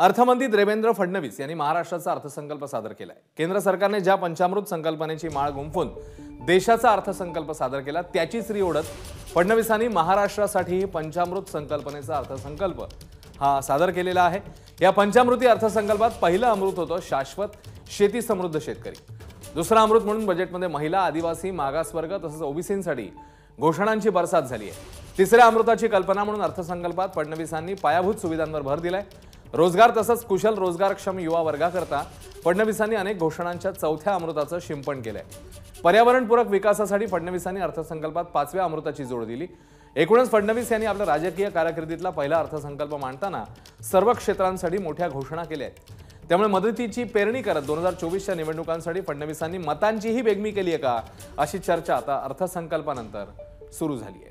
अर्थमंत्री देवेंद्र फडणवीस यांनी महाराष्ट्राचा अर्थसंकल्प सादर केलाय। केंद्र सरकारने ज्या पंचामृत संकल्पनेची माळ गुंफून देशाचा अर्थसंकल्प सादर केला त्याचीच री ओढत फडणवीसांनी महाराष्ट्रासाठी पंचामृत संकल्पनेचा अर्थसंकल्प हा सादर केलेला आहे। या पंचामृती अर्थसंकल्पात पहिलं अमृत होतं शाश्वत शेती समृद्ध शेतकरी। दुसरा अमृत म्हणून बजेटमध्ये महिला, आदिवासी, मागासवर्ग तसेच ओबीसींसाठी घोषणांची बरसात झाली आहे। तिसऱ्या अमृताची कल्पना म्हणून अर्थसंकल्पात फडणवीसांनी पायाभूत सुविधांवर भर दिलाय। रोजगार तसंच कुशल रोजगारक्षम युवा वर्गाकरता फडणवीसांनी अनेक घोषणांच्या चौथ्या अमृताचं शिंपण केलंय। पर्यावरणपूरक विकासासाठी फडणवीसांनी अर्थसंकल्पात पाचव्या अमृताची जोड दिली। एकूणच फडणवीस यांनी आपल्या राजकीय कारकिर्दीतला पहिला अर्थसंकल्प मांडताना सर्व क्षेत्रांसाठी मोठ्या घोषणा केल्या आहेत। त्यामुळे मदतीची पेरणी करत 2024 च्या निवडणुकांसाठी फडणवीसांनी मतांची ही बेगमी केली आहे का अशी चर्चा आता अर्थसंकल्पानंतर सुरू झाली आहे।